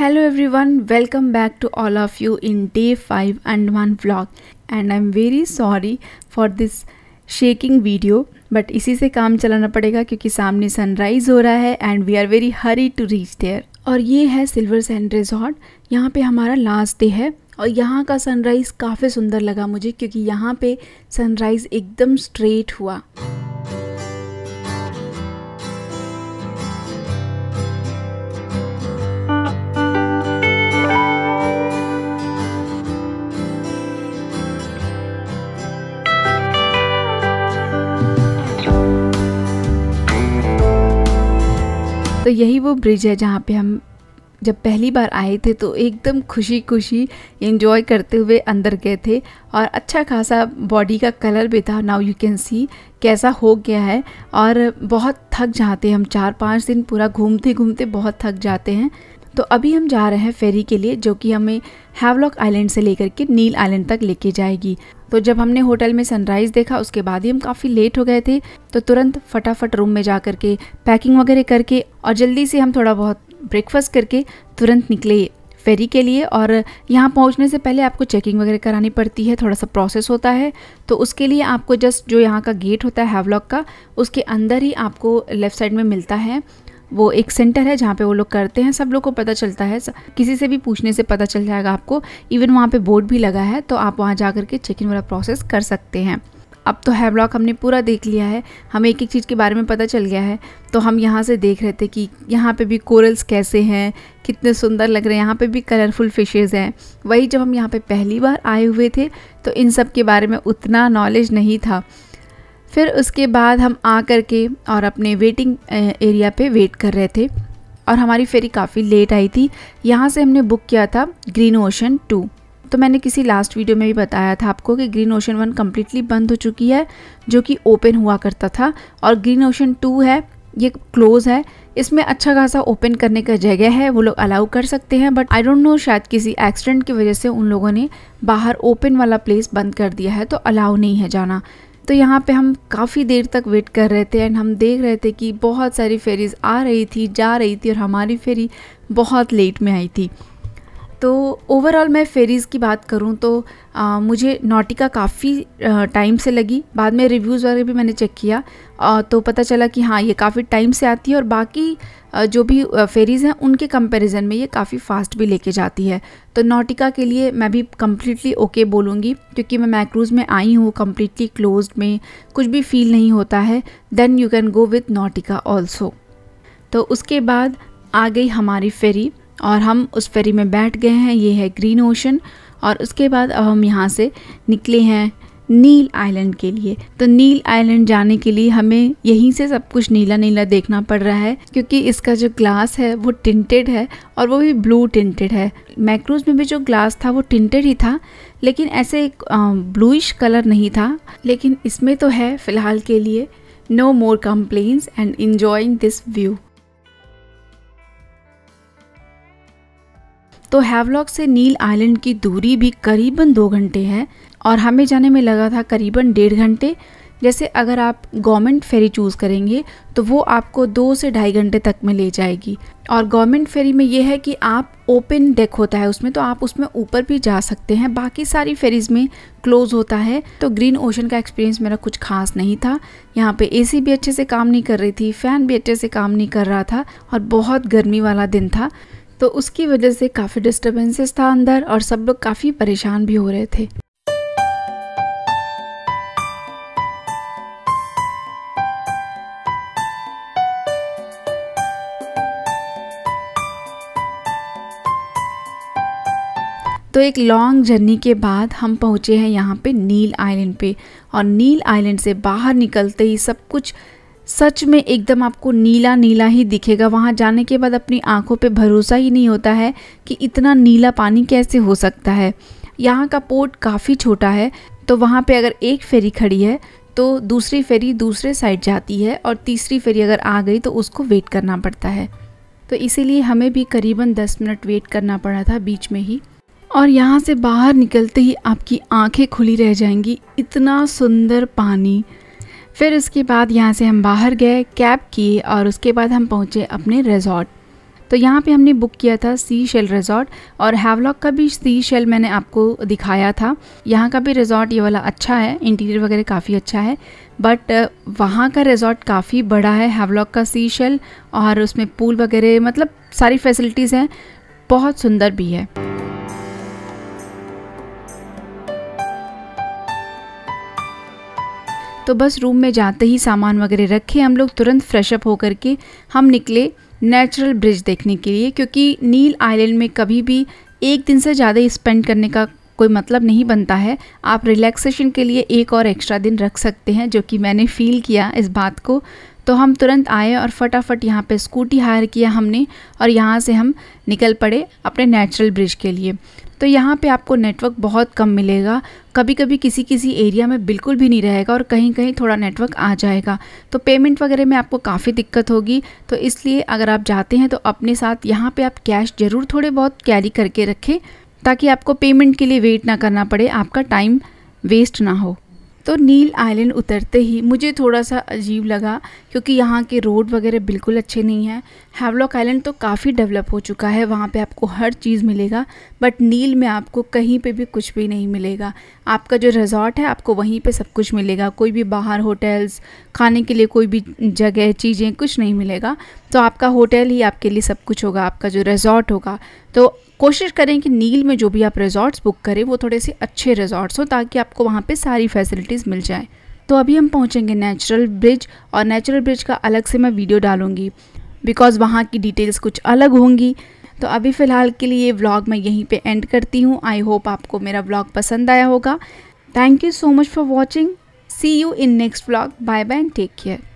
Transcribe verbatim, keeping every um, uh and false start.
Hello everyone, welcome back to all of you in day five Andaman vlog and I'm very sorry for this shaking video but इसी से काम चलाना पड़ेगा क्योंकि सामने sunrise हो रहा है and we are very hurry to reach there। और ये है सिल्वर सैंड रिजॉर्ट, यहाँ पे हमारा लास्ट डे है और यहाँ का सनराइज़ काफ़ी सुंदर लगा मुझे क्योंकि यहाँ पे सनराइज़ एकदम स्ट्रेट हुआ। तो यही वो ब्रिज है जहाँ पे हम जब पहली बार आए थे तो एकदम खुशी खुशी एंजॉय करते हुए अंदर गए थे और अच्छा खासा बॉडी का कलर भी था। नाउ यू कैन सी कैसा हो गया है और बहुत थक जाते हैं हम, चार पाँच दिन पूरा घूमते घूमते बहुत थक जाते हैं। तो अभी हम जा रहे हैं फेरी के लिए जो कि हमें हैवलॉक आइलैंड से लेकर के नील आइलैंड तक लेके जाएगी। तो जब हमने होटल में सनराइज़ देखा उसके बाद ही हम काफ़ी लेट हो गए थे तो तुरंत फटाफट रूम में जा कर के पैकिंग वगैरह करके और जल्दी से हम थोड़ा बहुत ब्रेकफास्ट करके तुरंत निकले फेरी के लिए। और यहाँ पहुँचने से पहले आपको चेकिंग वगैरह करानी पड़ती है, थोड़ा सा प्रोसेस होता है। तो उसके लिए आपको जस्ट जो यहाँ का गेट होता है हैवलॉक का उसके अंदर ही आपको लेफ़्ट साइड में मिलता है वो एक सेंटर है जहाँ पे वो लोग करते हैं, सब लोग को पता चलता है, किसी से भी पूछने से पता चल जाएगा आपको। इवन वहाँ पे बोर्ड भी लगा है तो आप वहाँ जा कर के चेक इन वाला प्रोसेस कर सकते हैं। अब तो हैवलॉक हमने पूरा देख लिया है, हमें एक एक चीज़ के बारे में पता चल गया है। तो हम यहाँ से देख रहे थे कि यहाँ पे भी कोरल्स कैसे हैं, कितने सुंदर लग रहे हैं, यहाँ पे भी कलरफुल फिशेज़ हैं। वही जब हम यहाँ पे पहली बार आए हुए थे तो इन सब के बारे में उतना नॉलेज नहीं था। फिर उसके बाद हम आ कर के और अपने वेटिंग एरिया पे वेट कर रहे थे और हमारी फेरी काफ़ी लेट आई थी। यहाँ से हमने बुक किया था ग्रीन ओशन टू। तो मैंने किसी लास्ट वीडियो में भी बताया था आपको कि ग्रीन ओशन वन कम्प्लीटली बंद हो चुकी है जो कि ओपन हुआ करता था, और ग्रीन ओशन टू है ये क्लोज़ है। इसमें अच्छा खासा ओपन करने का जगह है, वो लोग अलाउ कर सकते हैं बट आई डोंट नो, शायद किसी एक्सीडेंट की वजह से उन लोगों ने बाहर ओपन वाला प्लेस बंद कर दिया है तो अलाउ नहीं है जाना। तो यहाँ पे हम काफ़ी देर तक वेट कर रहे थे एंड हम देख रहे थे कि बहुत सारी फेरीज़ आ रही थी जा रही थी और हमारी फेरी बहुत लेट में आई थी। तो ओवरऑल मैं फेरीज़ की बात करूँ तो आ, मुझे नॉटिका काफ़ी टाइम से लगी, बाद में रिव्यूज़ वगैरह भी मैंने चेक किया आ, तो पता चला कि हाँ ये काफ़ी टाइम से आती है और बाकी आ, जो भी फेरीज़ हैं उनके कंपैरिजन में ये काफ़ी फास्ट भी लेके जाती है। तो नॉटिका के लिए मैं भी कम्प्लीटली ओके बोलूँगी क्योंकि मैं मैक्रूज़ में आई हूँ, कम्प्लीटली क्लोज में कुछ भी फील नहीं होता है। Then you can go with Nautica also. तो उसके बाद आ गई हमारी फेरी और हम उस फेरी में बैठ गए हैं, ये है ग्रीन ओशन। और उसके बाद अब हम यहाँ से निकले हैं नील आइलैंड के लिए। तो नील आइलैंड जाने के लिए हमें यहीं से सब कुछ नीला नीला देखना पड़ रहा है क्योंकि इसका जो ग्लास है वो टिंटेड है और वो भी ब्लू टिंटेड है। मैक्रूज में भी जो ग्लास था वो टिंटेड ही था लेकिन ऐसे ब्लूइश कलर नहीं था, लेकिन इसमें तो है फ़िलहाल के लिए। No more complaints and enjoying this view. तो हैवलॉक से नील आइलैंड की दूरी भी करीबन दो घंटे है और हमें जाने में लगा था करीबन डेढ़ घंटे। जैसे अगर आप गवर्नमेंट फेरी चूज़ करेंगे तो वो आपको दो से ढाई घंटे तक में ले जाएगी। और गवर्नमेंट फेरी में ये है कि आप ओपन डेक होता है उसमें तो आप उसमें ऊपर भी जा सकते हैं, बाकी सारी फेरीज़ में क्लोज़ होता है। तो ग्रीन ओशन का एक्सपीरियंस मेरा कुछ खास नहीं था, यहाँ पे एसी भी अच्छे से काम नहीं कर रही थी, फ़ैन भी अच्छे से काम नहीं कर रहा था और बहुत गर्मी वाला दिन था तो उसकी वजह से काफ़ी डिस्टर्बेंसेस था अंदर और सब लोग काफ़ी परेशान भी हो रहे थे। तो एक लॉन्ग जर्नी के बाद हम पहुंचे हैं यहाँ पे नील आइलैंड पे और नील आइलैंड से बाहर निकलते ही सब कुछ सच में एकदम आपको नीला नीला ही दिखेगा। वहाँ जाने के बाद अपनी आंखों पे भरोसा ही नहीं होता है कि इतना नीला पानी कैसे हो सकता है। यहाँ का पोर्ट काफ़ी छोटा है तो वहाँ पे अगर एक फेरी खड़ी है तो दूसरी फेरी दूसरे साइड जाती है और तीसरी फेरी अगर आ गई तो उसको वेट करना पड़ता है। तो इसीलिए हमें भी करीबन दस मिनट वेट करना पड़ा था बीच में ही। और यहाँ से बाहर निकलते ही आपकी आँखें खुली रह जाएंगी, इतना सुंदर पानी। फिर उसके बाद यहाँ से हम बाहर गए, कैब किए और उसके बाद हम पहुँचे अपने रिजॉर्ट। तो यहाँ पे हमने बुक किया था सी शेल रिजॉर्ट, और हैवलॉक का भी सी शेल मैंने आपको दिखाया था। यहाँ का भी रिजॉर्ट ये वाला अच्छा है, इंटीरियर वगैरह काफ़ी अच्छा है, बट वहाँ का रिजॉर्ट काफ़ी बड़ा है हैवलॉक का सी शेल, और उसमें पूल वगैरह मतलब सारी फैसिलिटीज़ हैं, बहुत सुंदर भी है। तो बस रूम में जाते ही सामान वगैरह रखे, हम लोग तुरंत फ्रेशअप होकर के हम निकले नेचुरल ब्रिज देखने के लिए, क्योंकि नील आइलैंड में कभी भी एक दिन से ज़्यादा स्पेंड करने का कोई मतलब नहीं बनता है। आप रिलैक्सेशन के लिए एक और एक्स्ट्रा दिन रख सकते हैं, जो कि मैंने फ़ील किया इस बात को। तो हम तुरंत आए और फटाफट यहाँ पे स्कूटी हायर किया हमने, और यहाँ से हम निकल पड़े अपने नेचुरल ब्रिज के लिए। तो यहाँ पे आपको नेटवर्क बहुत कम मिलेगा, कभी कभी किसी किसी एरिया में बिल्कुल भी नहीं रहेगा, और कहीं कहीं थोड़ा नेटवर्क आ जाएगा, तो पेमेंट वगैरह में आपको काफ़ी दिक्कत होगी। तो इसलिए अगर आप जाते हैं तो अपने साथ यहाँ पे आप कैश ज़रूर थोड़े बहुत कैरी करके रखें, ताकि आपको पेमेंट के लिए वेट ना करना पड़े, आपका टाइम वेस्ट ना हो। तो नील आइलैंड उतरते ही मुझे थोड़ा सा अजीब लगा, क्योंकि यहाँ के रोड वगैरह बिल्कुल अच्छे नहीं हैं। हैवलॉक आइलैंड तो काफ़ी डेवलप हो चुका है, वहाँ पे आपको हर चीज़ मिलेगा, बट नील में आपको कहीं पे भी कुछ भी नहीं मिलेगा। आपका जो रिजॉर्ट है आपको वहीं पे सब कुछ मिलेगा, कोई भी बाहर होटल्स, खाने के लिए कोई भी जगह, चीज़ें कुछ नहीं मिलेगा। तो आपका होटल ही आपके लिए सब कुछ होगा, आपका जो रिजॉर्ट होगा। तो कोशिश करें कि नील में जो भी आप रिजॉर्ट्स बुक करें वो थोड़े से अच्छे रिजॉर्ट्स हो, ताकि आपको वहाँ पे सारी फैसिलिटीज़ मिल जाए। तो अभी हम पहुँचेंगे नेचुरल ब्रिज, और नेचुरल ब्रिज का अलग से मैं वीडियो डालूँगी, बिकॉज़ वहाँ की डिटेल्स कुछ अलग होंगी। तो अभी फ़िलहाल के लिए व्लॉग मैं यहीं पे एंड करती हूँ। आई होप आपको मेरा व्लॉग पसंद आया होगा। Thank you so much for watching. See you in next vlog. Bye bye, take care.